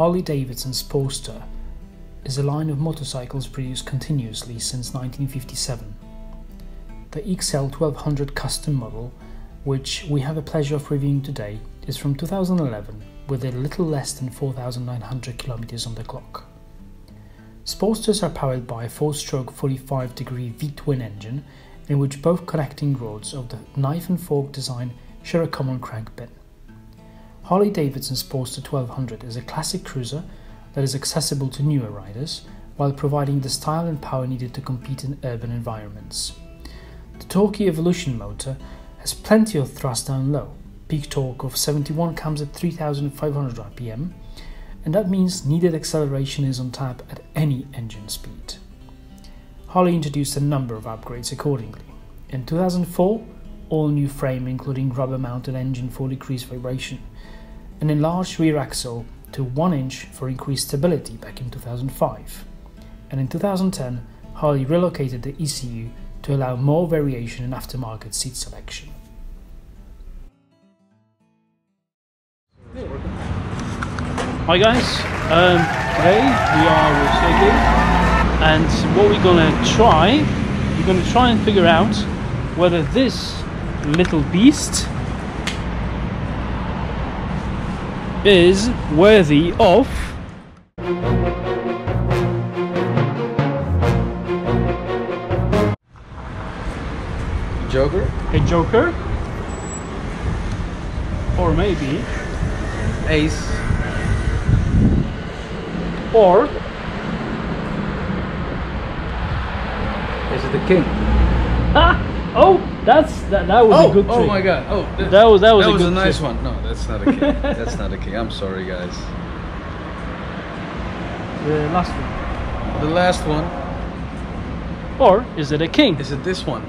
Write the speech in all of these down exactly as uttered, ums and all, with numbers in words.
Harley-Davidson Sportster is a line of motorcycles produced continuously since nineteen fifty-seven. The X L twelve hundred Custom model, which we have the pleasure of reviewing today, is from two thousand eleven with a little less than four thousand nine hundred kilometers on the clock. Sportsters are powered by a four-stroke forty-five degree V-twin engine, in which both connecting rods of the knife and fork design share a common crank pin. Harley-Davidson Sportster twelve hundred is a classic cruiser that is accessible to newer riders, while providing the style and power needed to compete in urban environments. The torquey Evolution motor has plenty of thrust down low. Peak torque of seventy-one comes at three thousand five hundred R P M, and that means needed acceleration is on tap at any engine speed. Harley introduced a number of upgrades accordingly. In two thousand four, all-new frame including rubber-mounted engine for decreased vibration, an enlarged rear axle to one inch for increased stability back in two thousand five, and in two thousand ten Harley relocated the E C U to allow more variation in aftermarket seat selection. Hi guys, um, today we are with Jack Daniels, and what we're gonna try, we're gonna try and figure out whether this little beast is worthy of Joker? A Joker, or maybe Ace, or is it the King? Ah! Oh, that's that. That was oh, a good trick. Oh my God! Oh, that, that was that was that a was good a nice trick. one. No, that's not a King. That's not a King. I'm sorry, guys. The last one. The last one. Or is it a King? Is it this one?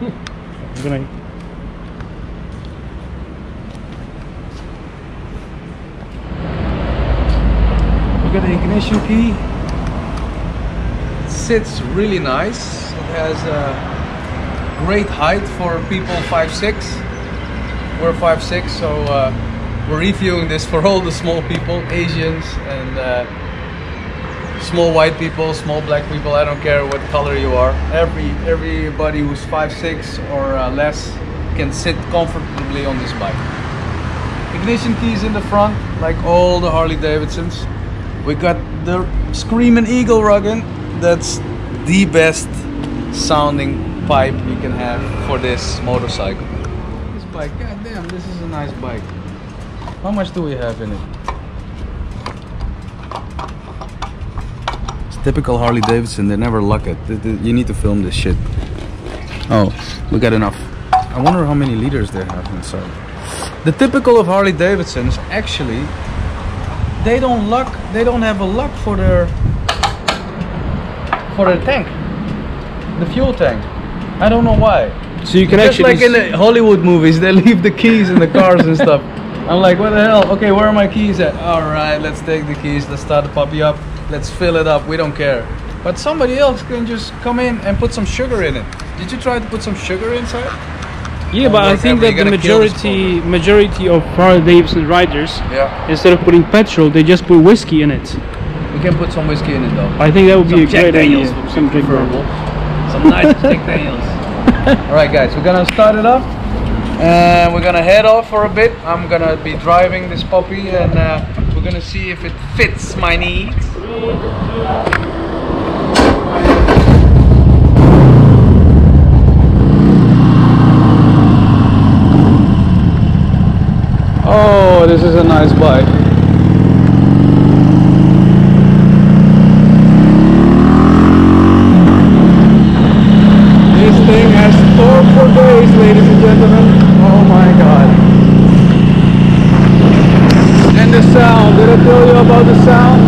I'm gonna... We got the ignition key. It sits really nice. It has a great height for people five six. We're five six, so uh, we're reviewing this for all the small people, Asians and uh, small white people, small black people. I don't care what color you are. Every everybody who's five six or uh, less can sit comfortably on this bike. Ignition keys in the front, like all the Harley Davidsons. We got the Screaming Eagle rugged. That's the best sounding pipe you can have for this motorcycle. This bike, goddamn, this is a nice bike. How much do we have in it? It's typical Harley Davidson, they never luck it. You need to film this shit. Oh, we got enough. I wonder how many liters they have inside. The typical of Harley Davidson is actually they don't luck they don't have a luck for their for their tank, the fuel tank. I don't know why. So you can just actually, like in the Hollywood movies, they leave the keys in the cars and stuff. I'm like, what the hell? Okay, where are my keys at? All right, let's take the keys, let's start the puppy up, let's fill it up, we don't care. But somebody else can just come in and put some sugar in it. Did you try to put some sugar inside? Yeah, but I think that the majority majority of Harley-Davidson riders, yeah, instead of putting petrol, they just put whiskey in it. We can put some whiskey in it though. I think that would be a great idea. Some Jack Daniels. Some nice Jack Daniels. Alright guys, we're gonna start it up. Uh, we're gonna head off for a bit. I'm gonna be driving this puppy, and uh, we're gonna see if it fits my needs. Oh, this is a nice bike. This thing has torque for days, ladies and gentlemen. Oh my God. And the sound, did I tell you about the sound?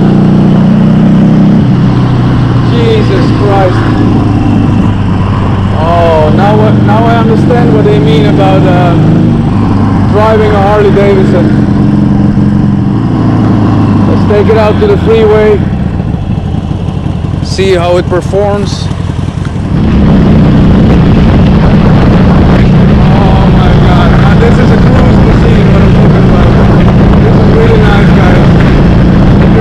Jesus Christ. Oh, now, now I understand what they mean about uh, driving a Harley Davidson. Let's take it out to the freeway, see how it performs. Oh my God, now this is a cruise machine what I'm talking about. This is really nice, guys.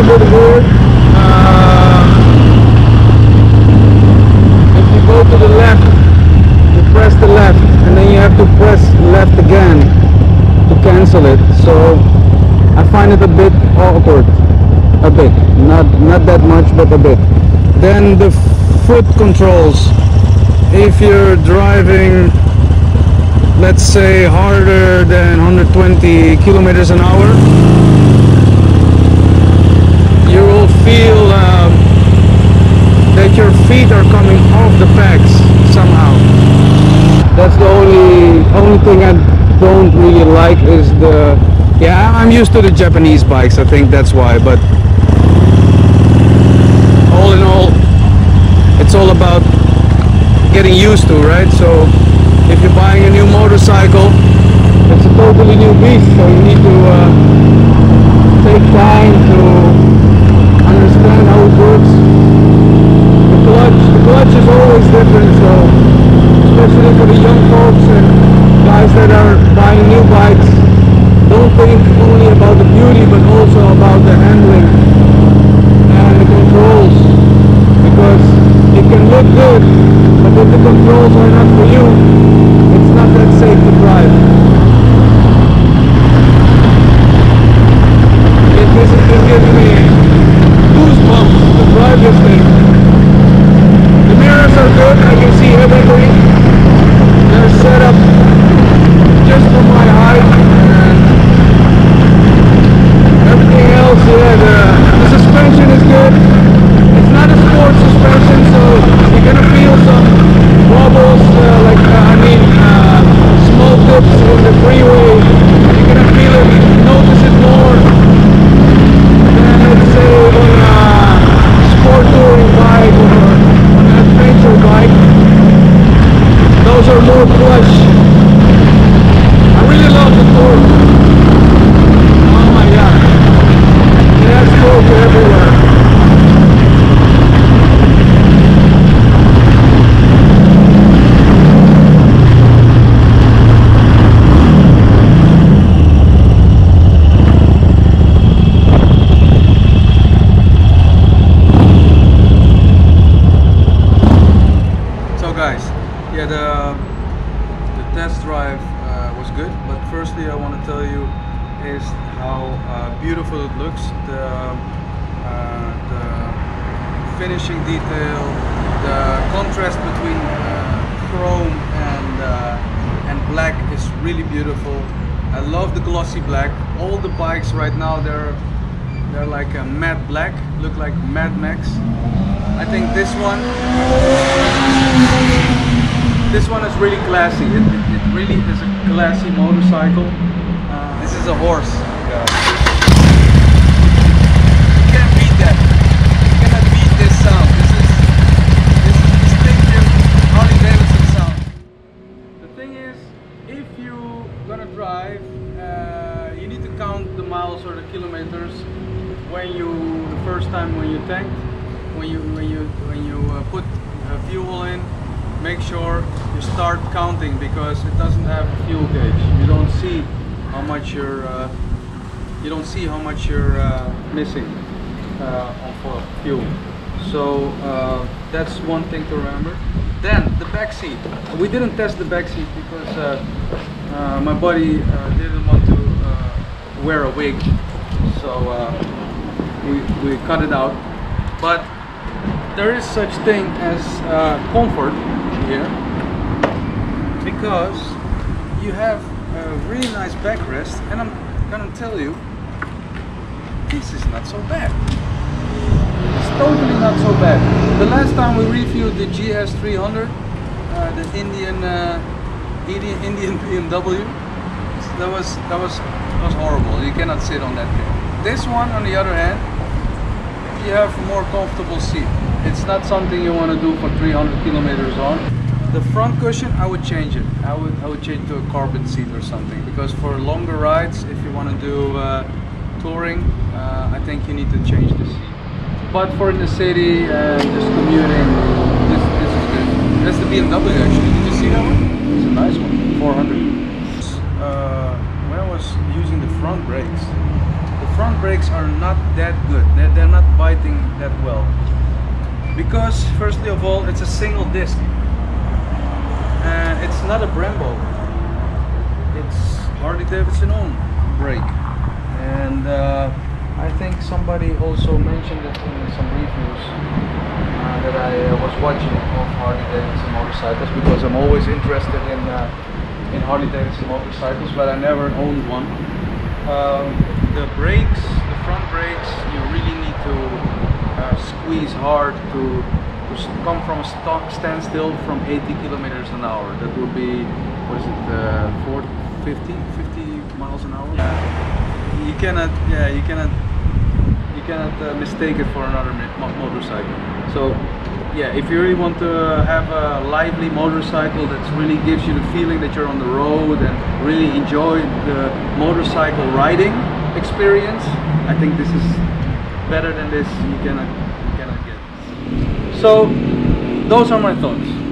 custom with the board. Uh, if you go to the left, you press the left, and then you have to press left again to cancel it. So I find it a bit awkward, a bit, not not that much, but a bit. Then the foot controls. If you're driving, let's say, harder than one hundred twenty kilometers an hour, you will feel uh, that your feet are coming off the pegs somehow. That's the only only thing I don't really like is the... Yeah, I'm used to the Japanese bikes, I think that's why, but all in all, it's all about getting used to, right? So if you're buying a new motorcycle, it's a totally new beast, so you need to uh, take time to understand how it works. The clutch, the clutch is always different, so especially for the young folks and guys that are buying new bikes, don't think only about the beauty but also about the handling and the controls, because it can look good, but if the controls are not for you, that's safe to drive. It gives, it gives me goosebumps to drive this thing. The mirrors are good, I can see everything. They're set up just for my height. And everything else, yeah, the, the suspension is good. It's not a sport suspension, so you're gonna feel some wobbles, uh, like, uh, I mean, uh, tips in the freeway. You're gonna feel it, notice it more than, let's say, on a sport touring bike or on an adventure bike. Those are more plush. I really love the torque. Oh my god, it has torque everywhere. Finishing detail, the contrast between uh, chrome and uh, and black is really beautiful. I love the glossy black. All the bikes right now, they're they're like a matte black, look like Mad Max. I think this one this one is really classy. It, it, it really is a classy motorcycle. Uh, this is a horse. Yeah. Counting, because it doesn't have a fuel gauge. You don't see how much you're uh, you don't see how much you're uh, missing uh, of fuel. So uh, that's one thing to remember. Then the back seat. We didn't test the back seat because uh, uh, my buddy uh, didn't want to uh, wear a wig, so uh, we we cut it out. But there is such thing as uh, comfort here, because you have a really nice backrest, and I'm gonna tell you, this is not so bad. It's totally not so bad. The last time we reviewed the G S three hundred, uh, the Indian uh, Indian B M W, that was that was that was horrible. You cannot sit on that thing. This one, on the other hand, you have a more comfortable seat. It's not something you want to do for three hundred kilometers on. The front cushion, I would change it. I would I would change to a carpet seat or something, because for longer rides, if you want to do uh, touring, uh, I think you need to change the seat. But for in the city, uh, just commuting, this, this is good. That's the B M W actually. Did you see that one? It's a nice one, four hundred. Uh, when I was using the front brakes, the front brakes are not that good. They're, they're not biting that well. Because, firstly of all, it's a single disc. And it's not a Brembo. It's Harley-Davidson own brake. And uh, I think somebody also mentioned it in some reviews uh, that I uh, was watching of Harley-Davidson motorcycles, because I'm always interested in uh, in Harley-Davidson motorcycles, but I never owned one. Um, the brakes, the front brakes, you really need to uh, squeeze hard to, to come from a stop standstill from eighty kilometers an hour. That would be, what is it, uh, forty, fifty, fifty miles an hour? Yeah. You cannot, yeah, you cannot, you cannot uh, mistake it for another motorcycle. So, yeah, if you really want to have a lively motorcycle that really gives you the feeling that you're on the road and really enjoy the motorcycle riding experience, I think this is better than this. You cannot, you cannot get. So, those are my thoughts.